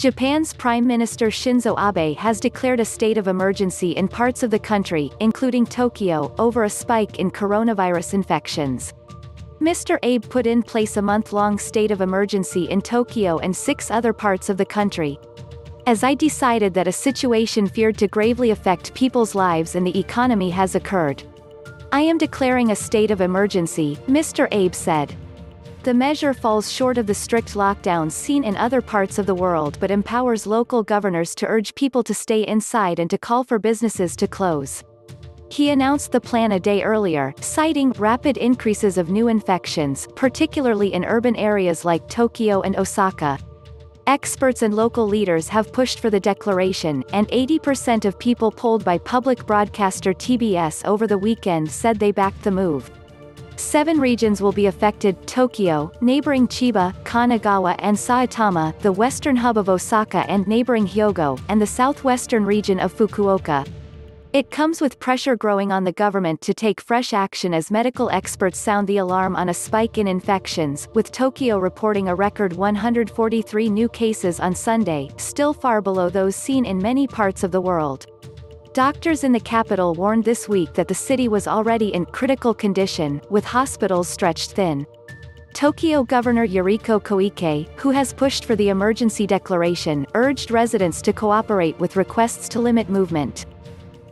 Japan's Prime Minister Shinzo Abe has declared a state of emergency in parts of the country, including Tokyo, over a spike in coronavirus infections. Mr. Abe put in place a month-long state of emergency in Tokyo and 6 other parts of the country. As I decided that a situation feared to gravely affect people's lives and the economy has occurred. I am declaring a state of emergency, Mr. Abe said. The measure falls short of the strict lockdowns seen in other parts of the world but empowers local governors to urge people to stay inside and to call for businesses to close. He announced the plan a day earlier, citing rapid increases of new infections, particularly in urban areas like Tokyo and Osaka. Experts and local leaders have pushed for the declaration, and 80% of people polled by public broadcaster TBS over the weekend said they backed the move. 7 regions will be affected: Tokyo, neighboring Chiba, Kanagawa and Saitama, the western hub of Osaka and neighboring Hyogo, and the southwestern region of Fukuoka. It comes with pressure growing on the government to take fresh action as medical experts sound the alarm on a spike in infections, with Tokyo reporting a record 143 new cases on Sunday, still far below those seen in many parts of the world. Doctors in the capital warned this week that the city was already in critical condition, with hospitals stretched thin. Tokyo Governor Yuriko Koike, who has pushed for the emergency declaration, urged residents to cooperate with requests to limit movement.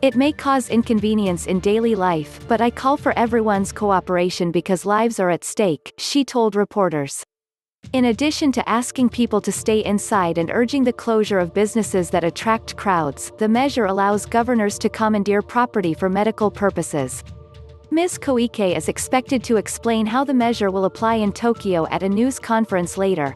It may cause inconvenience in daily life, but I call for everyone's cooperation because lives are at stake, she told reporters. In addition to asking people to stay inside and urging the closure of businesses that attract crowds, the measure allows governors to commandeer property for medical purposes. Ms. Koike is expected to explain how the measure will apply in Tokyo at a news conference later.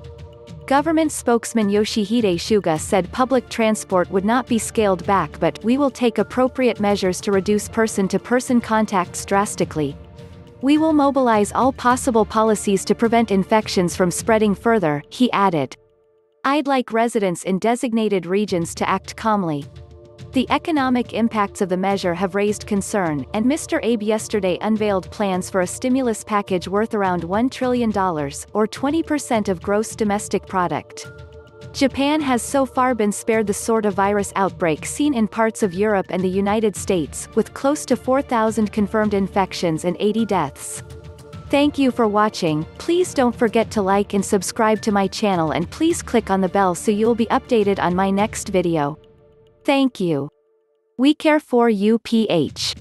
Government spokesman Yoshihide Shuga said public transport would not be scaled back, but we will take appropriate measures to reduce person-to-person contacts drastically. We will mobilize all possible policies to prevent infections from spreading further, he added. I'd like residents in designated regions to act calmly. The economic impacts of the measure have raised concern, and Mr. Abe yesterday unveiled plans for a stimulus package worth around $1 trillion, or 20% of gross domestic product. Japan has so far been spared the sort of virus outbreak seen in parts of Europe and the United States, with close to 4,000 confirmed infections and 80 deaths. Thank you for watching. Please don't forget to like and subscribe to my channel, and please click on the bell so you'll be updated on my next video. Thank you. WeCare 4U PH.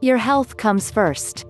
Your health comes first.